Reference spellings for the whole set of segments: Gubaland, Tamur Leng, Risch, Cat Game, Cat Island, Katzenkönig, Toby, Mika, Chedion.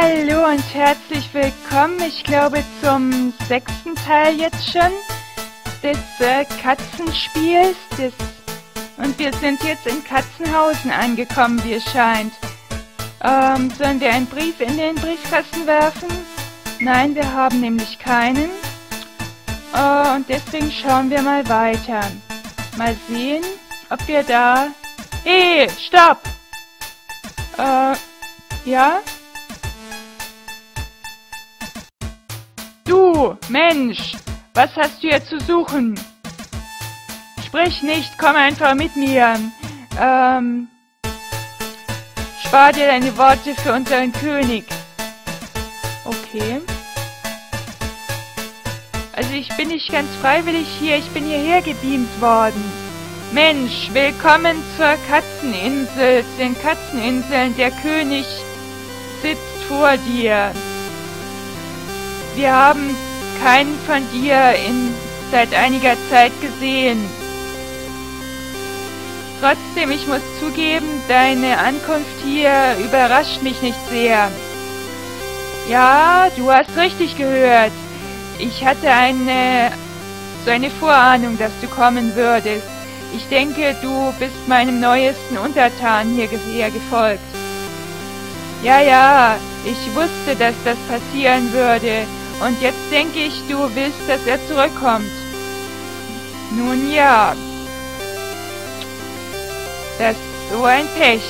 Hallo und herzlich willkommen, ich glaube zum 6. Teil jetzt schon des Katzenspiels. Und wir sind jetzt in Katzenhausen angekommen, wie es scheint. Sollen wir einen Brief in den Briefkasten werfen? Nein, wir haben nämlich keinen. Und deswegen schauen wir mal weiter. Mal sehen, ob wir da... Hey, stopp! Ja? Du, Mensch, was hast du hier zu suchen? Sprich nicht, komm einfach mit mir. Spar dir deine Worte für unseren König. Okay. Also ich bin nicht ganz freiwillig hier, ich bin hierher gedient worden. Mensch, willkommen zur Katzeninsel, den Katzeninseln, der König sitzt vor dir. Wir haben keinen von dir seit einiger Zeit gesehen. Trotzdem, ich muss zugeben, deine Ankunft hier überrascht mich nicht sehr. Ja, du hast richtig gehört. Ich hatte so eine Vorahnung, dass du kommen würdest. Ich denke, du bist meinem neuesten Untertan hierher gefolgt. Ja, ja, ich wusste, dass das passieren würde. Und jetzt denke ich, du willst, dass er zurückkommt. Nun ja. Das ist so ein Pech.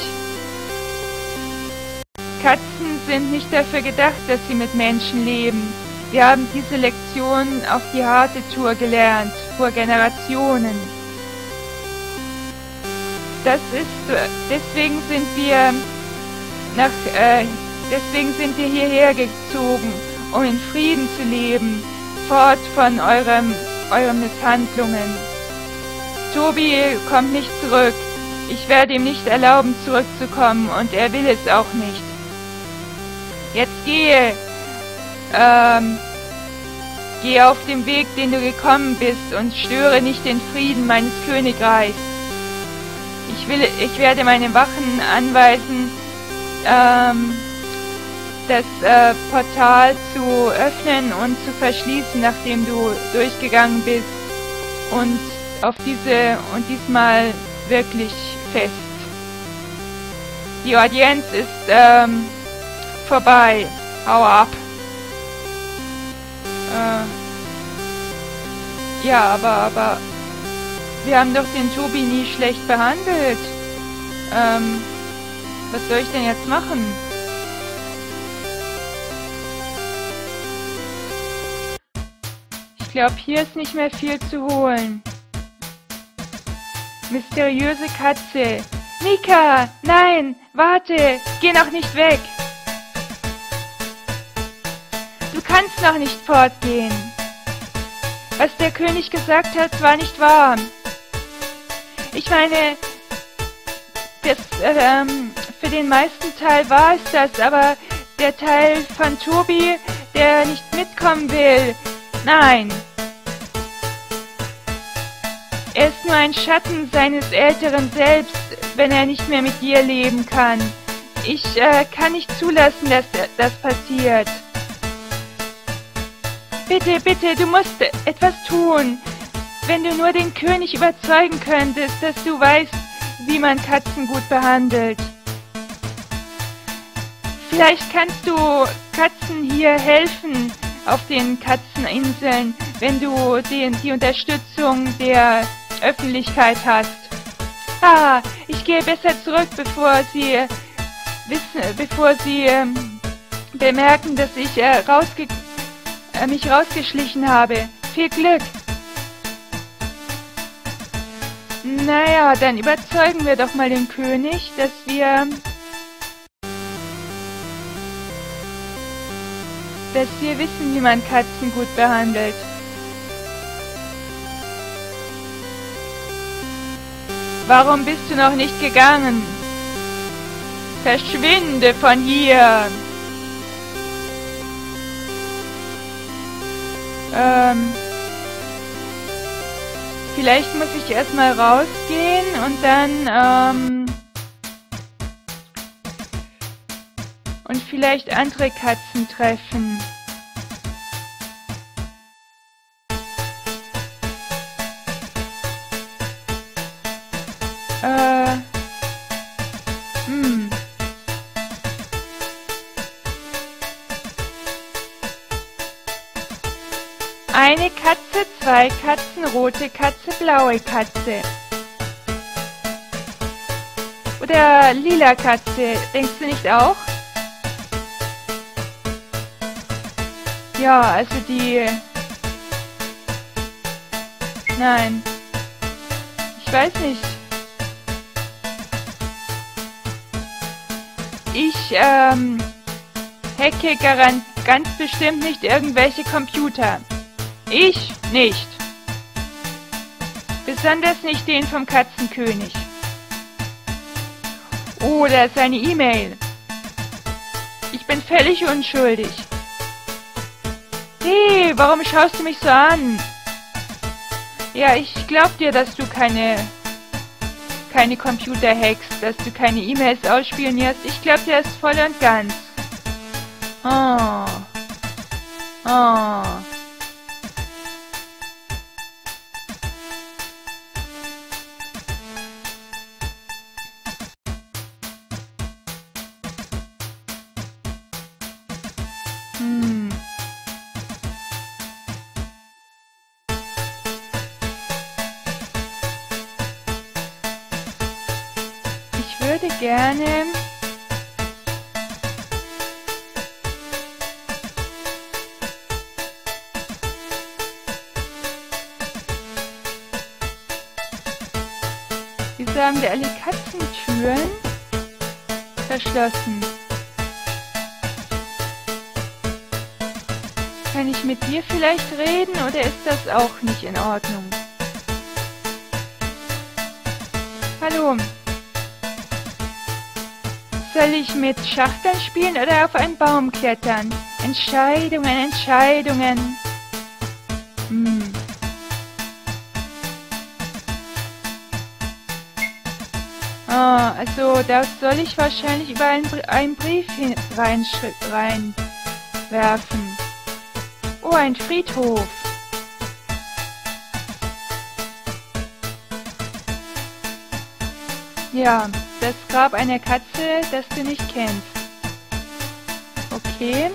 Katzen sind nicht dafür gedacht, dass sie mit Menschen leben. Wir haben diese Lektion auf die harte Tour gelernt, vor Generationen. Deswegen sind wir hierher gezogen, um in Frieden zu leben, fort von euren Misshandlungen. Tobi kommt nicht zurück. Ich werde ihm nicht erlauben, zurückzukommen, und er will es auch nicht. Jetzt geh auf dem Weg, den du gekommen bist, und störe nicht den Frieden meines Königreichs. Ich werde meine Wachen anweisen, das Portal zu öffnen und zu verschließen, nachdem du durchgegangen bist, und diesmal wirklich fest. Die Audienz ist vorbei. Hau ab. Ja, aber wir haben doch den Tobi nie schlecht behandelt. Was soll ich denn jetzt machen? Ich glaube, hier ist nicht mehr viel zu holen. Mysteriöse Katze. Mika! Nein! Warte! Geh noch nicht weg! Du kannst noch nicht fortgehen! Was der König gesagt hat, war nicht wahr. Ich meine, für den meisten Teil war es das, aber der Teil von Tobi, der nicht mitkommen will, nein. Er ist nur ein Schatten seines älteren Selbst, wenn er nicht mehr mit dir leben kann. Ich kann nicht zulassen, dass das passiert. Bitte, bitte, du musst etwas tun. Wenn du nur den König überzeugen könntest, dass du weißt, wie man Katzen gut behandelt. Vielleicht kannst du Katzen hier helfen, auf den Katzeninseln, wenn du die Unterstützung der Öffentlichkeit hast. Ah, ich gehe besser zurück, bevor sie bemerken, dass ich mich rausgeschlichen habe. Viel Glück! Naja, dann überzeugen wir doch mal den König, dass wir wissen, wie man Katzen gut behandelt. Warum bist du noch nicht gegangen? Verschwinde von hier! Vielleicht muss ich erstmal rausgehen und dann und vielleicht andere Katzen treffen. Eine Katze, zwei Katzen, rote Katze, blaue Katze. Oder lila Katze, denkst du nicht auch? Ja, also die... Nein. Ich weiß nicht. Ich hacke ganz bestimmt nicht irgendwelche Computer. Ich nicht. Besonders nicht den vom Katzenkönig. Oder seine E-Mail. Ich bin völlig unschuldig. Hey, warum schaust du mich so an? Ja, ich glaub dir, dass du keine Computer hackst, dass du keine E-Mails ausspionierst. Ich glaub dir das voll und ganz. Oh. Oh. Ich würde gerne wieso haben wir alle Katzentüren verschlossen? Kann ich mit dir vielleicht reden oder ist das auch nicht in Ordnung? Hallo. Soll ich mit Schachteln spielen oder auf einen Baum klettern? Entscheidungen, Entscheidungen. Ah, also da soll ich wahrscheinlich über einen Brief reinwerfen. Oh, ein Friedhof. Ja. Das Grab einer Katze, das du nicht kennst. Okay.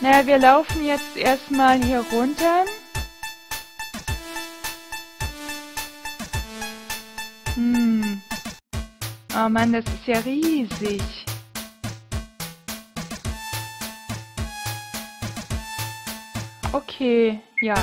Naja, wir laufen jetzt erstmal hier runter. Oh Mann, das ist ja riesig. Okay, ja.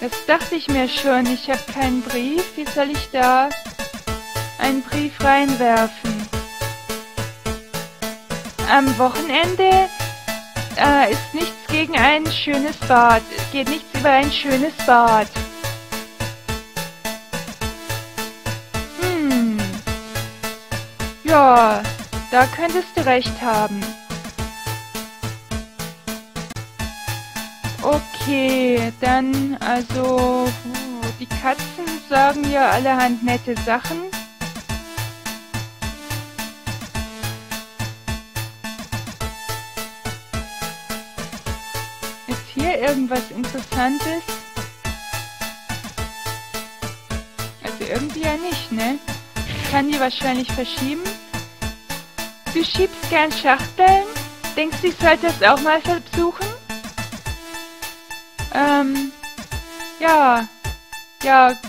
Das dachte ich mir schon. Ich habe keinen Brief. Wie soll ich da einen Brief reinwerfen? Am Wochenende ist nichts gegen ein schönes Bad. Es geht nichts über ein schönes Bad. Ja, da könntest du recht haben. Okay, dann, also, die Katzen sagen ja allerhand nette Sachen. Ist hier irgendwas Interessantes? Also irgendwie ja nicht, ne? Ich kann die wahrscheinlich verschieben. Du schiebst gern Schachteln? Denkst du, ich sollte das auch mal versuchen? Ja,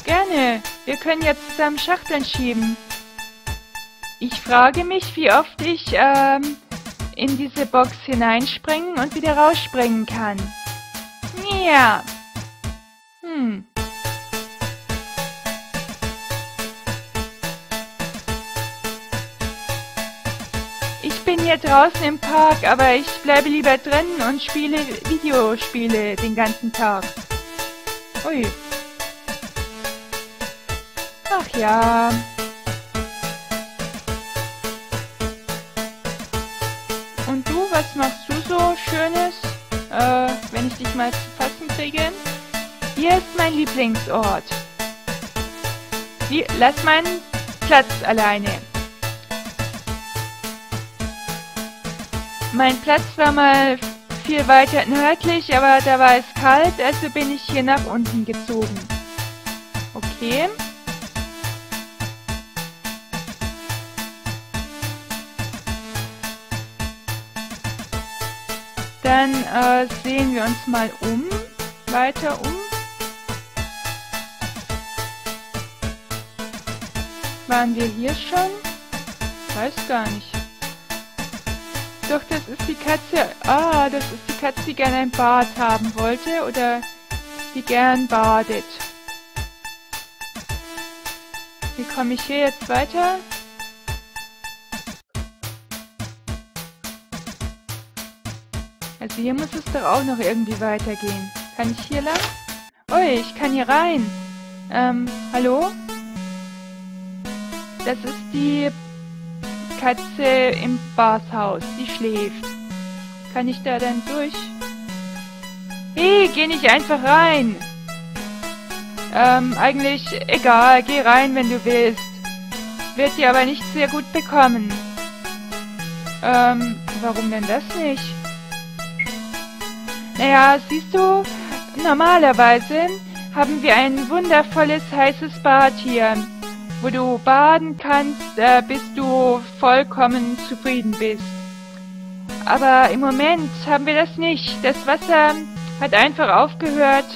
gerne. Wir können jetzt zusammen Schachteln schieben. Ich frage mich, wie oft ich in diese Box hineinspringen und wieder rausspringen kann. Ja. Ich bin hier draußen im Park, aber ich bleibe lieber drin und spiele Videospiele den ganzen Tag. Ui. Ach ja. Und du, was machst du so Schönes, wenn ich dich mal zu fassen kriege? Hier ist mein Lieblingsort. Lass meinen Platz alleine. Mein Platz war mal viel weiter nördlich, aber da war es kalt, also bin ich hier nach unten gezogen. Okay. Dann sehen wir uns mal weiter um. Waren wir hier schon? Weiß gar nicht. Doch, das ist die Katze. Ah, das ist die Katze, die gern ein Bad haben wollte oder die gern badet. Wie komme ich hier jetzt weiter? Also hier muss es doch auch noch irgendwie weitergehen. Kann ich hier lang? Ui, ich kann hier rein. Hallo? Das ist die Katze im Bathhaus. Die schläft. Kann ich da dann durch? Hey, geh nicht einfach rein. Eigentlich egal. Geh rein, wenn du willst. Wird dir aber nicht sehr gut bekommen. Warum denn das nicht? Naja, siehst du, normalerweise haben wir ein wundervolles heißes Bad hier, wo du baden kannst, bis du vollkommen zufrieden bist. Aber im Moment haben wir das nicht. Das Wasser hat einfach aufgehört,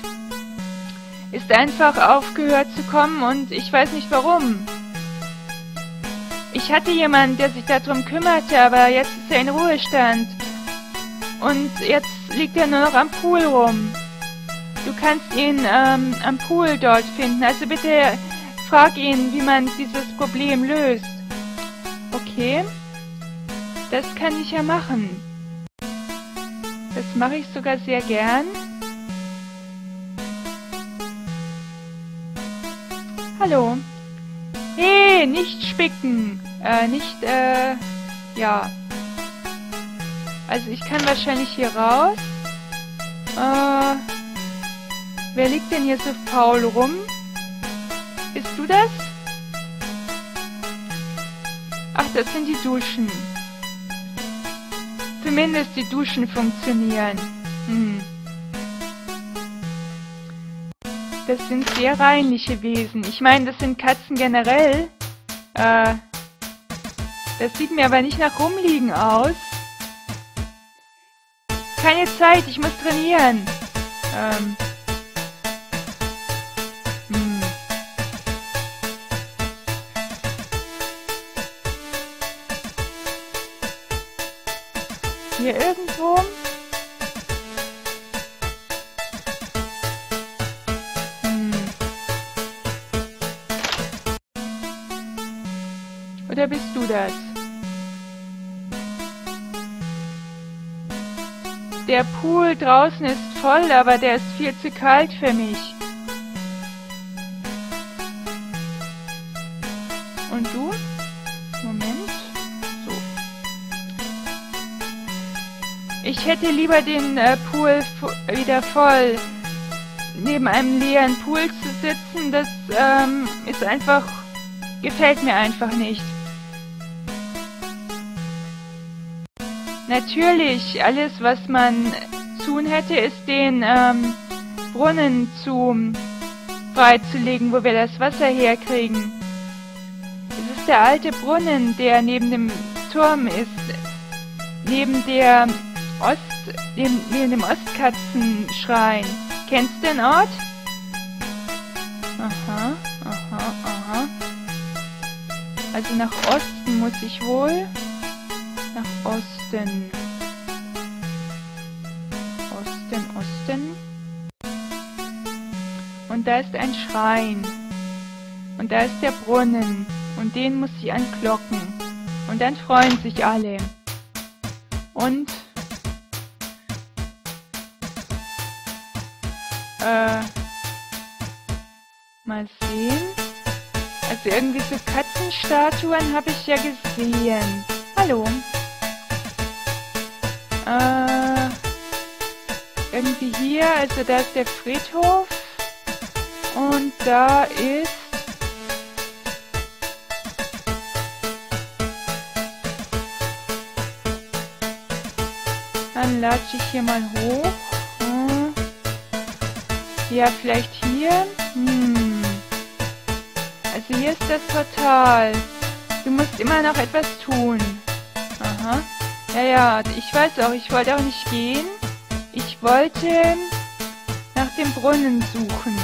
zu kommen und ich weiß nicht warum. Ich hatte jemanden, der sich darum kümmerte, aber jetzt ist er in Ruhestand. Und jetzt liegt er nur noch am Pool rum. Du kannst ihn am Pool dort finden. Also bitte frag ihn, wie man dieses Problem löst. Okay. Das kann ich ja machen. Das mache ich sogar sehr gern. Hallo. Hey, nicht spicken. Ja. Also ich kann wahrscheinlich hier raus. Wer liegt denn hier so faul rum? Bist du das? Ach, das sind die Duschen. Zumindest die Duschen funktionieren. Hm. Das sind sehr reinliche Wesen. Ich meine, das sind Katzen generell. Das sieht mir aber nicht nach Rumliegen aus. Keine Zeit, ich muss trainieren. Hier irgendwo? Oder bist du das? Der Pool draußen ist voll, aber der ist viel zu kalt für mich. Und du? Moment. So. Ich hätte lieber den Pool wieder voll. Neben einem leeren Pool zu sitzen, das ist einfach... gefällt mir einfach nicht. Natürlich, alles, was man tun hätte, ist den Brunnen freizulegen, wo wir das Wasser herkriegen. Es ist der alte Brunnen, der neben dem Turm ist, neben dem Ostkatzenschrein. Kennst du den Ort? Aha, aha, aha. Also nach Osten muss ich wohl. Nach Osten. Osten, Osten. Und da ist ein Schrein. Und da ist der Brunnen. Und den muss ich anklocken. Und dann freuen sich alle. Und... mal sehen. Also irgendwie so Katzenstatuen habe ich ja gesehen. Hallo. Irgendwie hier, also da ist der Friedhof. Und da ist... Dann latsche ich hier mal hoch. Hm. Ja, vielleicht hier. Hm. Also hier ist das Portal. Du musst immer noch etwas tun. Aha. Ja, ja, ich weiß auch, ich wollte auch nicht gehen. Ich wollte nach dem Brunnen suchen.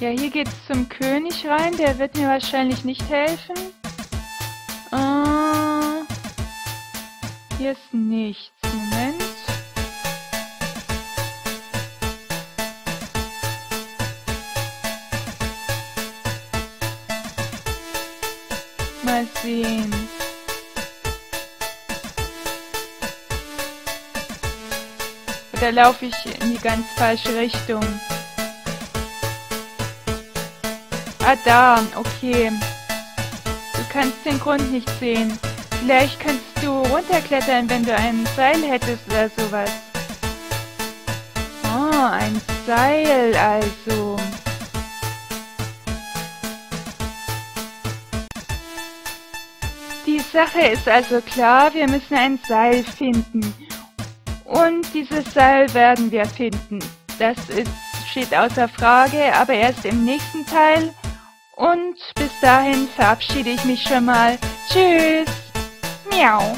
Ja, hier geht's zum König rein. Der wird mir wahrscheinlich nicht helfen. Hier ist nichts. Moment. Mal sehen. Oder laufe ich in die ganz falsche Richtung? Ah, da, okay. Du kannst den Grund nicht sehen. Vielleicht kannst du runterklettern, wenn du ein Seil hättest oder sowas. Oh, ein Seil also. Die Sache ist also klar, wir müssen ein Seil finden. Und dieses Seil werden wir finden. Das ist, steht außer Frage, aber erst im nächsten Teil. Und bis dahin verabschiede ich mich schon mal. Tschüss. Miau.